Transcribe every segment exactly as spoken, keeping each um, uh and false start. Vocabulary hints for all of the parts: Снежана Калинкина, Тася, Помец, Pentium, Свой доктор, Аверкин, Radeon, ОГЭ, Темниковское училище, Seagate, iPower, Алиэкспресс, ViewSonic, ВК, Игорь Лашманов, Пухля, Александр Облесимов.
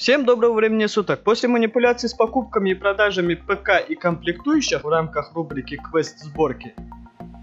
Всем доброго времени суток. После манипуляций с покупками и продажами ПК и комплектующих в рамках рубрики «Квест сборки»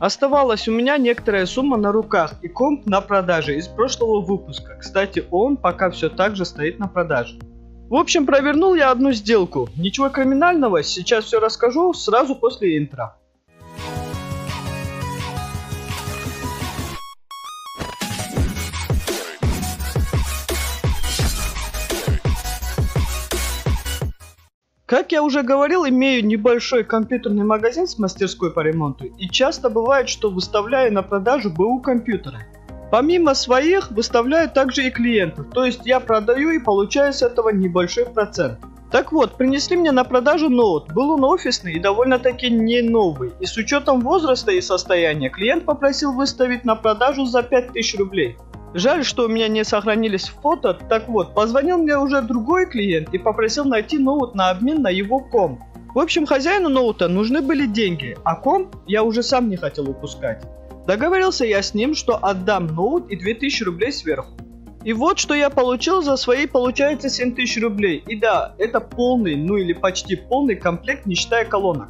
оставалась у меня некоторая сумма на руках и комп на продаже из прошлого выпуска. Кстати, он пока все так же стоит на продаже. В общем, провернул я одну сделку. Ничего криминального, сейчас все расскажу сразу после интро. Как я уже говорил, имею небольшой компьютерный магазин с мастерской по ремонту, и часто бывает, что выставляю на продажу БУ компьютеры. Помимо своих, выставляю также и клиентов, то есть я продаю и получаю с этого небольшой процент. Так вот, принесли мне на продажу ноут, был он офисный и довольно-таки не новый, и с учетом возраста и состояния клиент попросил выставить на продажу за пять тысяч рублей. Жаль, что у меня не сохранились фото. Так вот, позвонил мне уже другой клиент и попросил найти ноут на обмен на его комп. В общем, хозяину ноута нужны были деньги, а комп я уже сам не хотел упускать. Договорился я с ним, что отдам ноут и две тысячи рублей сверху. И вот что я получил за свои, получается, семь тысяч рублей. И да, это полный, ну или почти полный комплект, не считая колонок.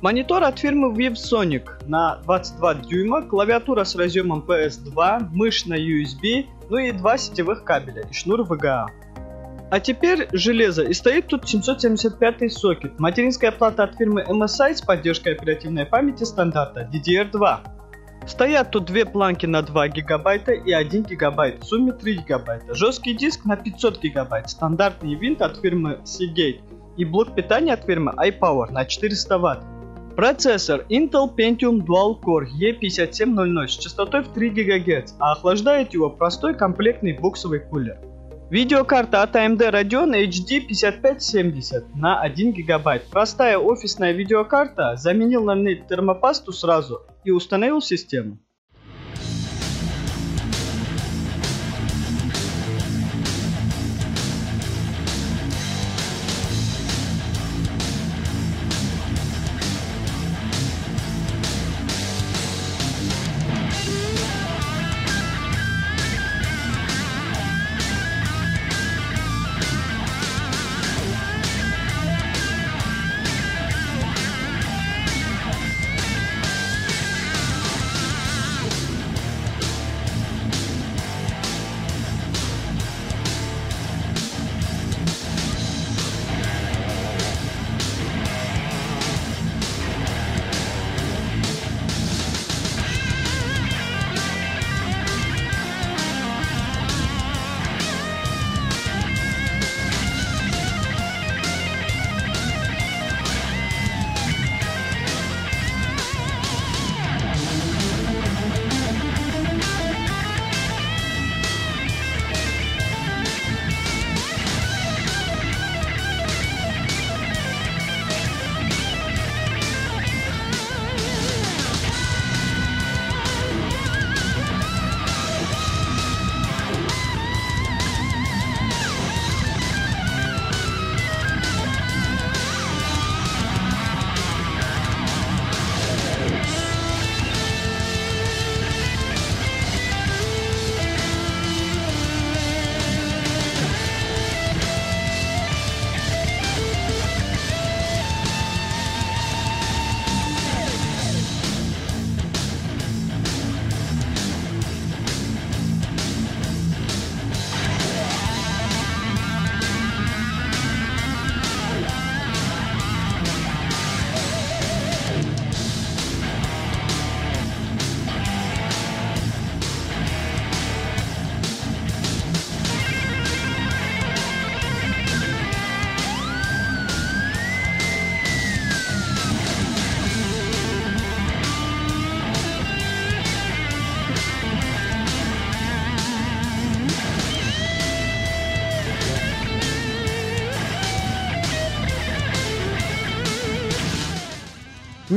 Монитор от фирмы ViewSonic на двадцать два дюйма, клавиатура с разъемом пэ эс два, мышь на ю эс би, ну и два сетевых кабеля и шнур вэ гэ а. А теперь железо, и стоит тут семьсот семьдесят пятый сокет, материнская плата от фирмы эм эс ай с поддержкой оперативной памяти стандарта ди ди эр два. Стоят тут две планки на два гигабайта и один гигабайт, в сумме три гигабайта, жесткий диск на пятьсот гигабайт, стандартный винт от фирмы Seagate и блок питания от фирмы iPower на четыреста ватт. Процессор Intel Pentium Dual Core и пятьдесят семь ноль ноль с частотой в три гигагерца, а охлаждает его простой комплектный боксовый кулер. Видеокарта от а эм дэ Radeon эйч ди пятьдесят пять семьдесят на один гигабайт. Простая офисная видеокарта, заменил на ней термопасту сразу и установил систему.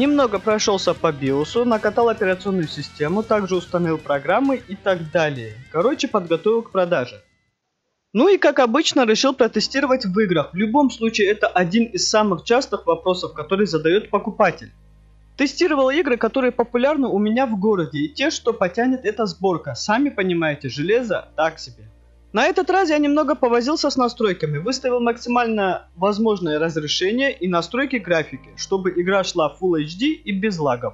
Немного прошелся по биосу, накатал операционную систему, также установил программы и так далее. Короче, подготовил к продаже. Ну и как обычно решил протестировать в играх. В любом случае это один из самых частых вопросов, которые задает покупатель. Тестировал игры, которые популярны у меня в городе, и те, что потянет эта сборка. Сами понимаете, железо так себе. На этот раз я немного повозился с настройками, выставил максимально возможное разрешение и настройки графики, чтобы игра шла Full эйч ди и без лагов.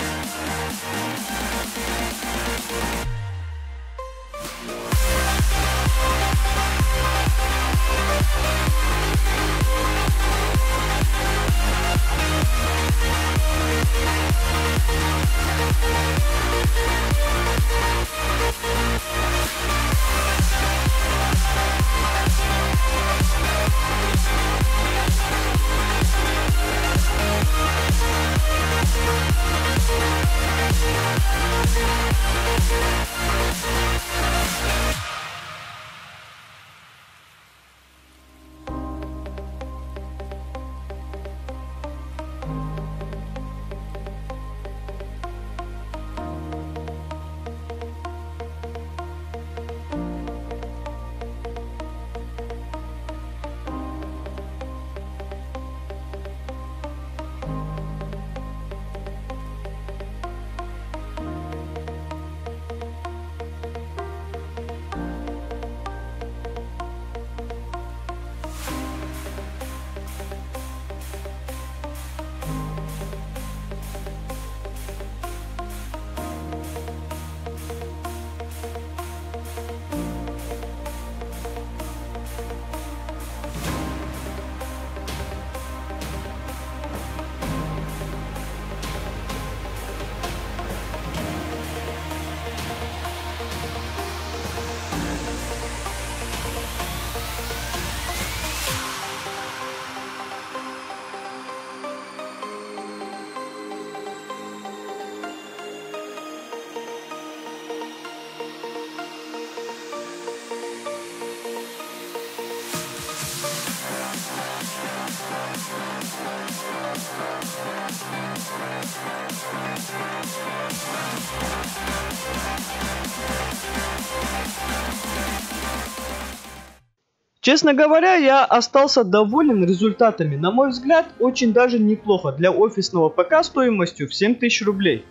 Честно говоря, я остался доволен результатами, на мой взгляд, очень даже неплохо для офисного ПК стоимостью в семь тысяч рублей.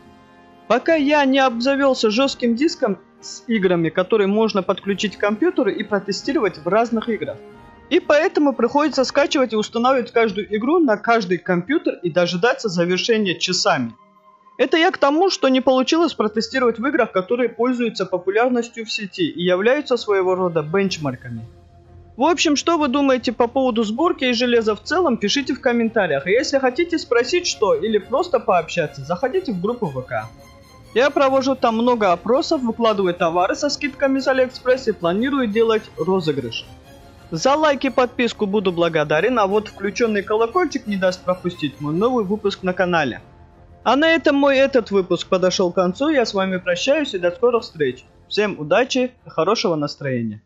Пока я не обзавелся жестким диском с играми, которые можно подключить к компьютеру и протестировать в разных играх. И поэтому приходится скачивать и устанавливать каждую игру на каждый компьютер и дожидаться завершения часами. Это я к тому, что не получилось протестировать в играх, которые пользуются популярностью в сети и являются своего рода бенчмарками. В общем, что вы думаете по поводу сборки и железа в целом, пишите в комментариях. И если хотите спросить что или просто пообщаться, заходите в группу ВК. Я провожу там много опросов, выкладываю товары со скидками с Алиэкспресс и планирую делать розыгрыш. За лайки и подписку буду благодарен, а вот включенный колокольчик не даст пропустить мой новый выпуск на канале. А на этом мой этот выпуск подошел к концу, я с вами прощаюсь и до скорых встреч. Всем удачи и хорошего настроения.